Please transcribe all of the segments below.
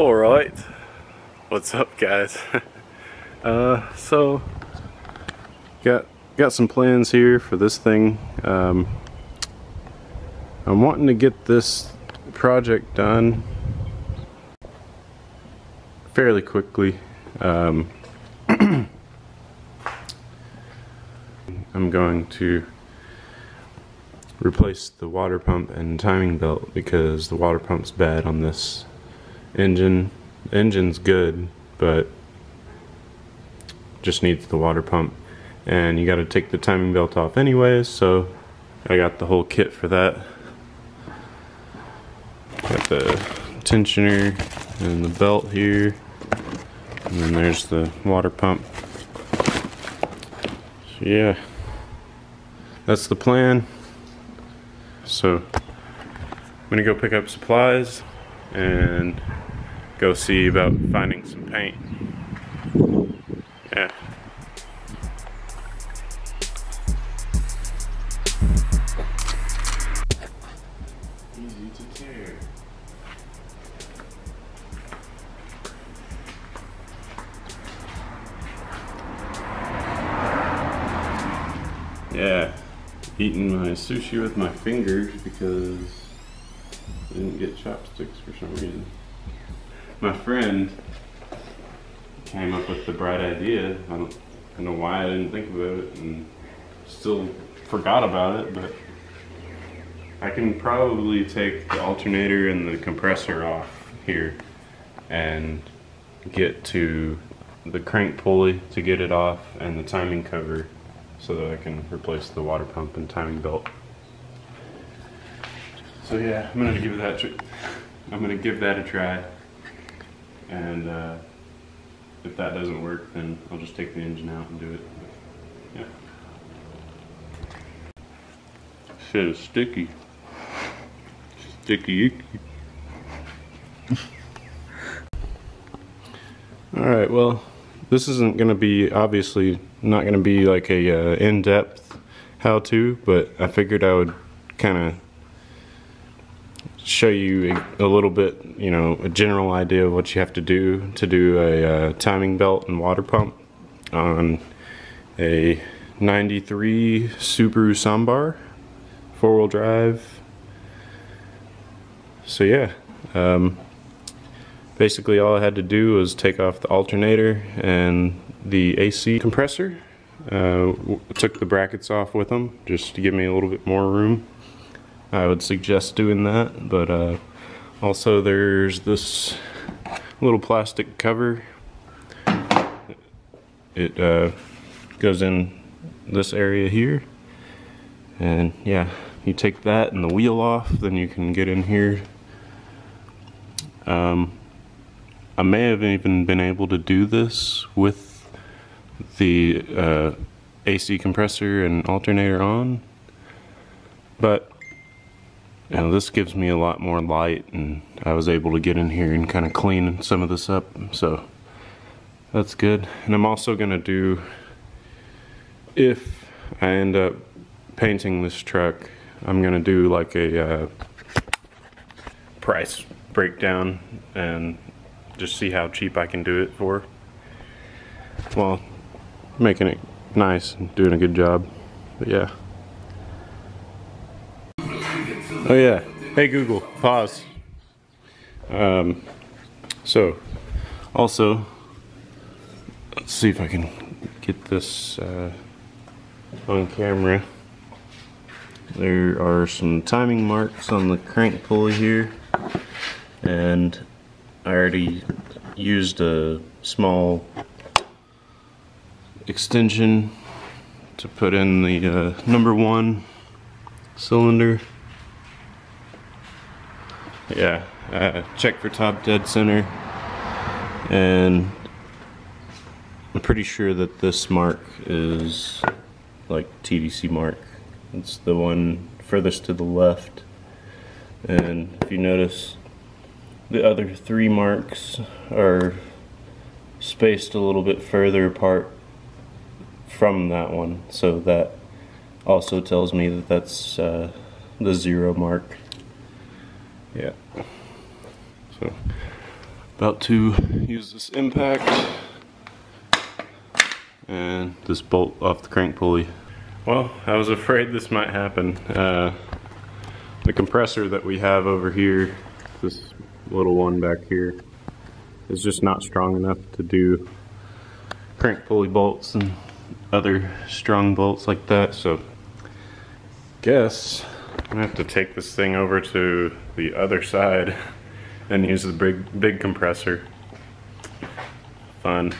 Alright, what's up guys? So got some plans here for this thing. I'm wanting to get this project done fairly quickly. I'm going to replace the water pump and timing belt because the water pump's bad on this engine. The engine's good, but just needs the water pump, and you got to take the timing belt off anyways, so I got the whole kit for that. Got the tensioner and the belt here, and then there's the water pump. So yeah, that's the plan. So I'm gonna go pick up supplies and go see about finding some paint. Yeah. Easy to tear. Yeah. Eating my sushi with my fingers because I didn't get chopsticks for some reason. My friend came up with the bright idea. I don't know why I didn't think about it and still forgot about it, but I can probably take the alternator and the compressor off here and get to the crank pulley to get it off and the timing cover, so that I can replace the water pump and timing belt. So yeah, I'm gonna give that a try, and if that doesn't work, then I'll just take the engine out and do it. Yeah. Shit is sticky. Sticky icky. All right, well, this isn't going to be, obviously, not going to be like a in-depth how-to, but I figured I would kind of show you a little bit, you know, a general idea of what you have to do a timing belt and water pump on a 93 Subaru Sambar, four-wheel drive. So yeah, basically all I had to do was take off the alternator and the AC compressor. Took the brackets off with them just to give me a little bit more room. I would suggest doing that, but also there's this little plastic cover. It goes in this area here, and yeah, you take that and the wheel off, then you can get in here. I may have even been able to do this with the AC compressor and alternator on, but you know, this gives me a lot more light, and I was able to get in here and kind of clean some of this up, so that's good. And I'm also going to do, if I end up painting this truck, I'm going to do like a price breakdown and just see how cheap I can do it for, while making it nice and doing a good job. But yeah. Oh yeah. Hey Google, pause. So also, let's see if I can get this on camera. There are some timing marks on the crank pulley here, and I already used a small extension to put in the #1 cylinder. Yeah, check for top dead center, and I'm pretty sure that this mark is like TDC mark. It's the one furthest to the left, and if you notice, the other three marks are spaced a little bit further apart from that one, so that also tells me that that's the 0 mark. Yeah. So About to use this impact and this bolt off the crank pulley. Well, I was afraid this might happen. The compressor that we have over here, this little one back here, is just not strong enough to do crank pulley bolts and other strong bolts like that, so guess I'm gonna have to take this thing over to the other side and use the big compressor. Fun.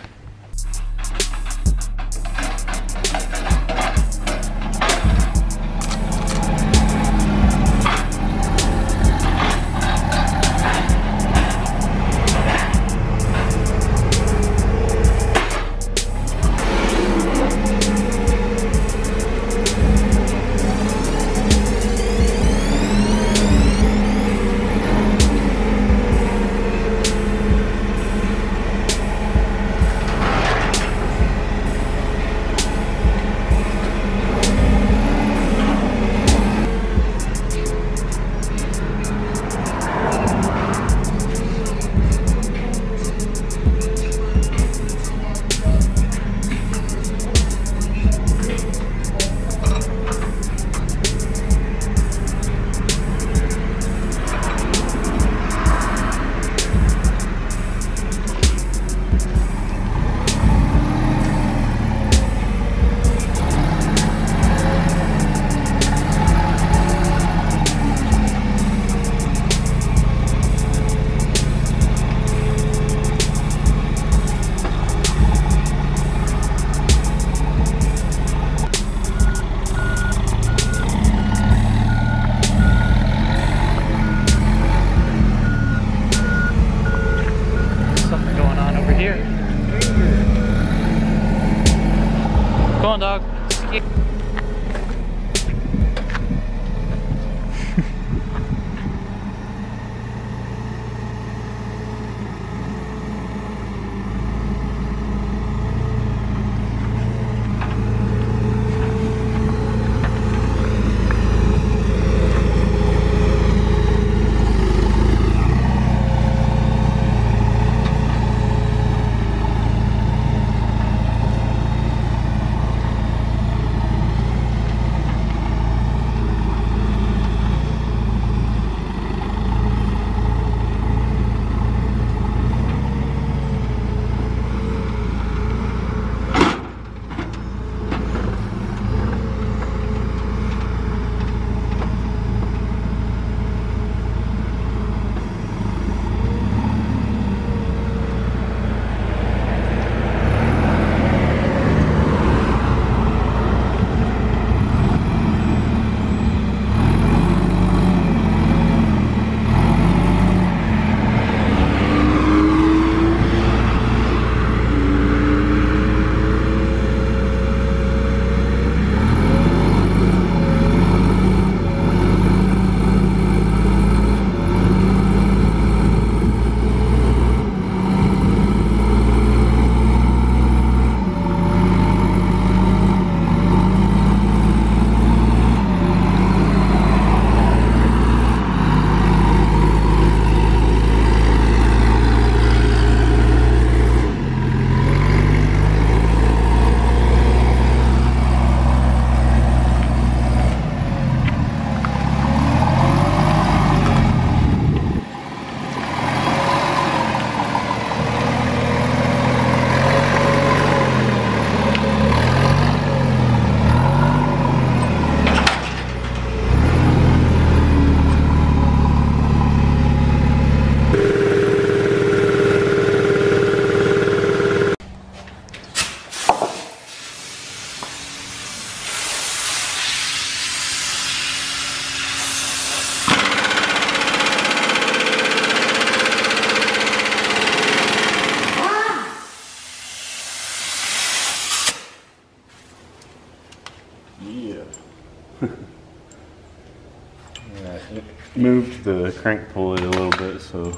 Moved the crank pulley a little bit, so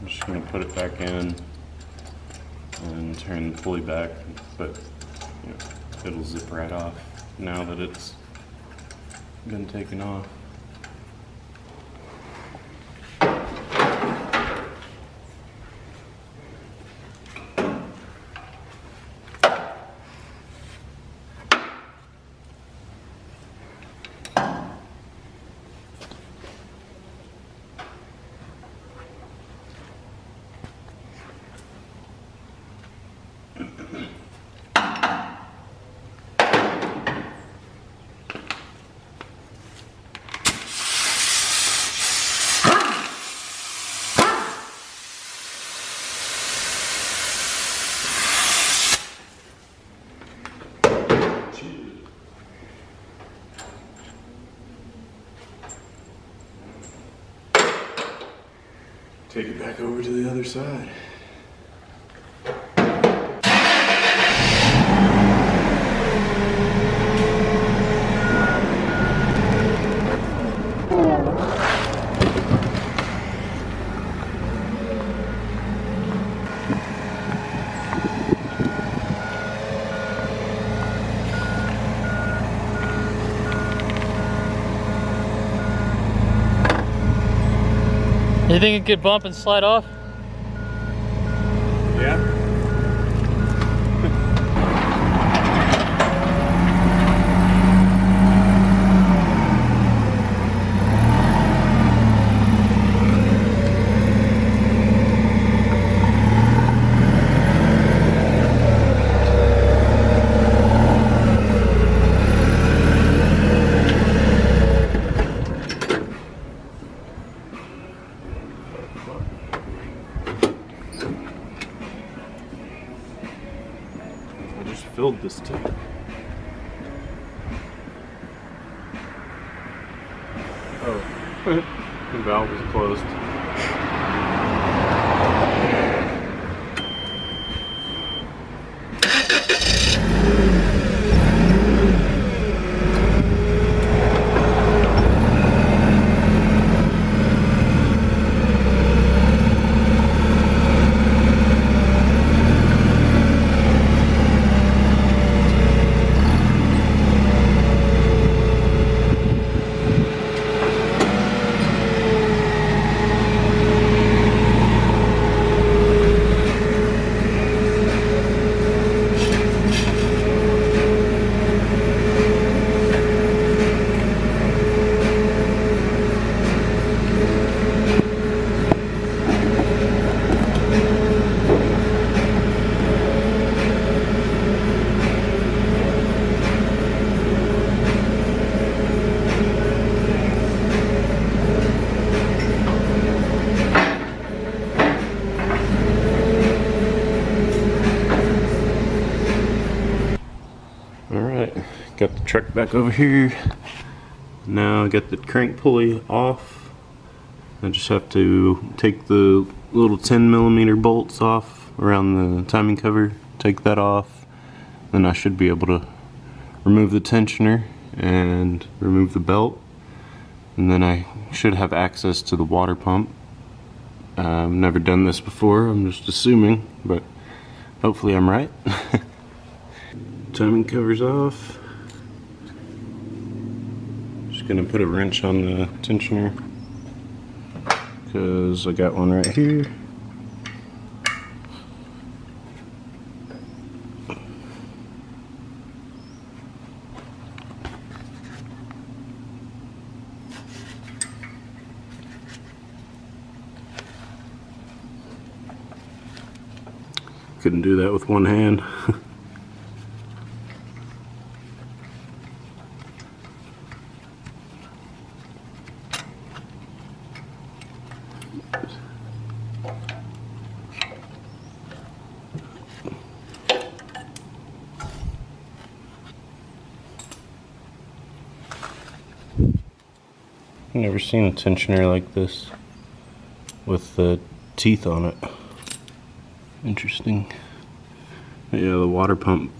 I'm just going to put it back in and turn the pulley back, but you know, it'll zip right off now that it's been taken off. Take it back over to the other side. You think it could bump and slide off? Yeah. Filled this tank. Oh, the valve is closed. Got the truck back over here. Now I got the crank pulley off. I just have to take the little 10mm bolts off around the timing cover, take that off. Then I should be able to remove the tensioner and remove the belt. And then I should have access to the water pump. I've never done this before, I'm just assuming, but hopefully I'm right. Timing cover's off. Gonna put a wrench on the tensioner because I got one right here. Couldn't do that with one hand. I've never seen a tensioner like this with the teeth on it. Interesting. Yeah, the water pump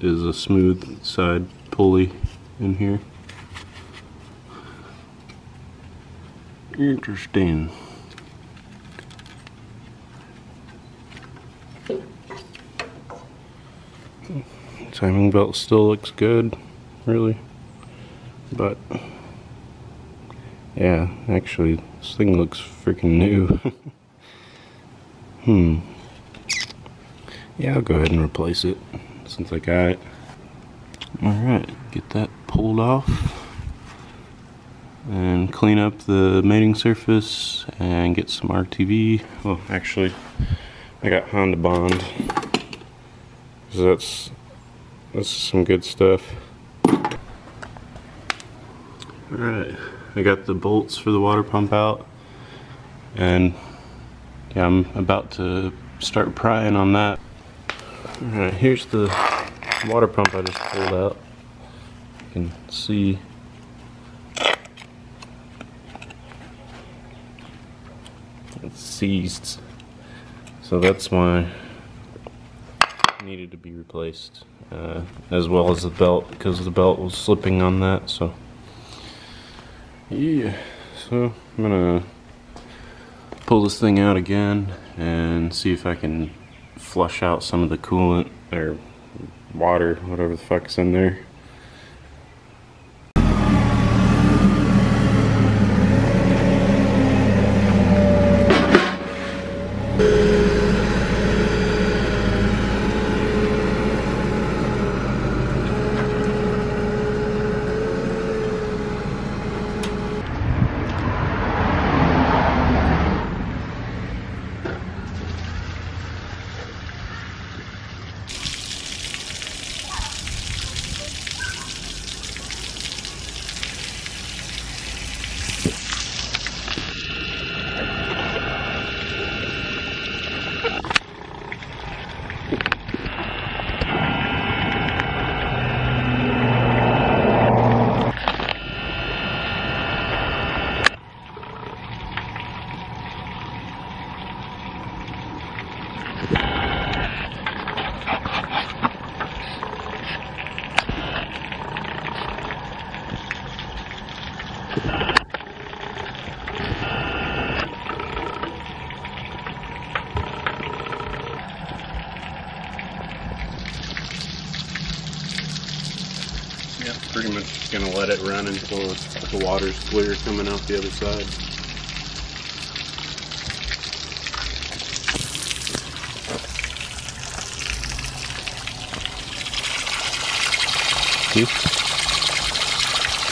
is a smooth side pulley in here. Interesting. Timing belt still looks good, really, but yeah, actually, this thing looks freaking new. Yeah, I'll go ahead and replace it since I got it. Alright, get that pulled off. And clean up the mating surface and get some RTV. Well, actually, I got Honda Bond. So that's some good stuff. Alright. I got the bolts for the water pump out, and yeah, I'm about to start prying on that. Alright, here's the water pump I just pulled out. You can see seized, so that's why it needed to be replaced, as well as the belt, because the belt was slipping on that. So yeah, so I'm gonna pull this thing out again and see if I can flush out some of the coolant or water, whatever the fuck's in there. Pretty much gonna let it run until the water's clear coming out the other side.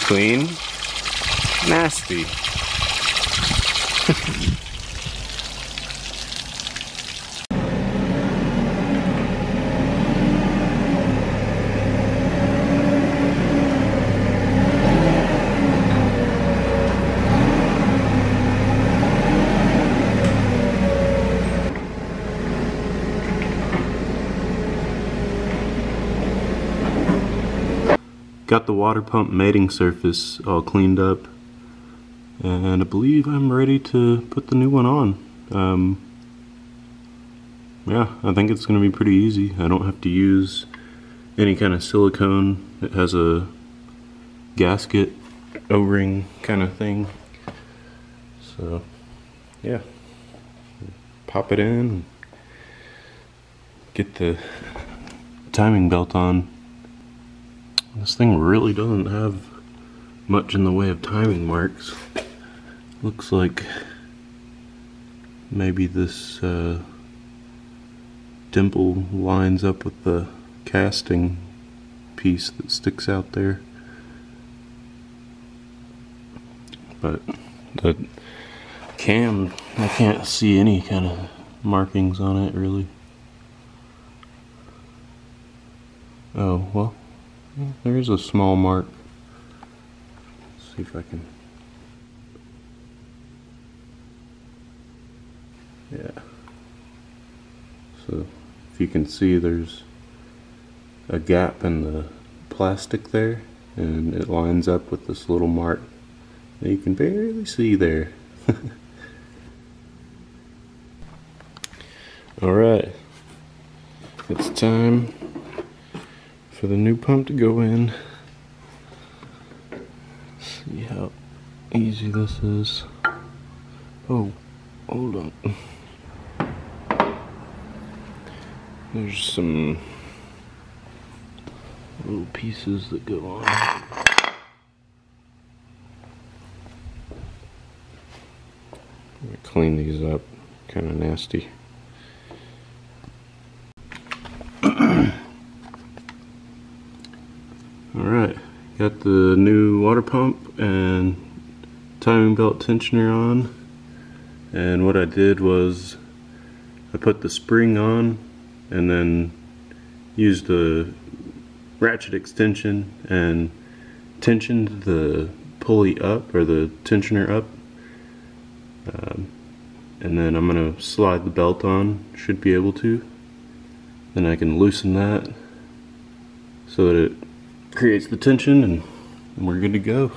Clean, nasty. Got the water pump mating surface all cleaned up, and I believe I'm ready to put the new one on. Yeah, I think it's going to be pretty easy. I don't have to use any kind of silicone. It has a gasket O-ring kind of thing. So yeah, pop it in, get the timing belt on. This thing really doesn't have much in the way of timing marks. Looks like maybe this dimple lines up with the casting piece that sticks out there. But the cam, I can't see any kind of markings on it really. Oh, well. There is a small mark. Let's see if I can. Yeah. So if you can see, there's a gap in the plastic there, and it lines up with this little mark that you can barely see there. Alright. It's time for the new pump to go in. See how easy this is. Oh, hold on. There's some little pieces that go on. I'm gonna clean these up. Kind of nasty. Alright, got the new water pump and timing belt tensioner on, and what I did was I put the spring on and then used the ratchet extension and tensioned the pulley up, or the tensioner up, and then I'm going to slide the belt on, should be able to, then I can loosen that so that it creates the tension, and we're good to go.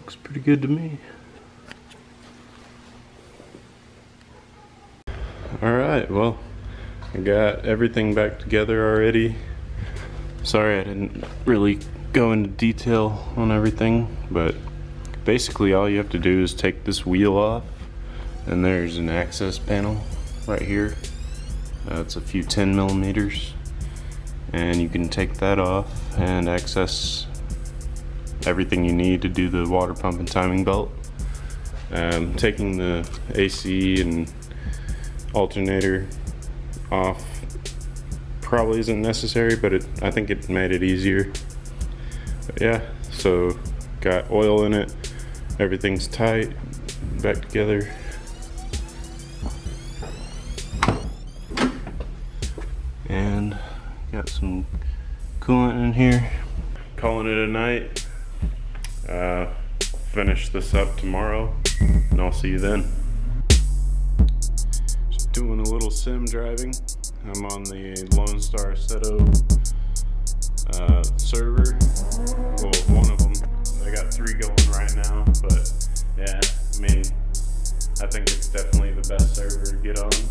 Looks pretty good to me. Alright, well, I got everything back together already. Sorry I didn't really go into detail on everything, but basically all you have to do is take this wheel off, and there's an access panel right here. It's a few 10 millimeters, and you can take that off and access everything you need to do the water pump and timing belt. Taking the AC and alternator off probably isn't necessary, but I think it made it easier. But yeah, so got oil in it, everything's tight, back together. And got some coolant in here. Calling it a night. Finish this up tomorrow, and I'll see you then. Just doing a little sim driving. I'm on the Lone Star Setto server. Well, one of them. I got 3 going right now, but yeah, I mean, I think it's definitely the best server to get on.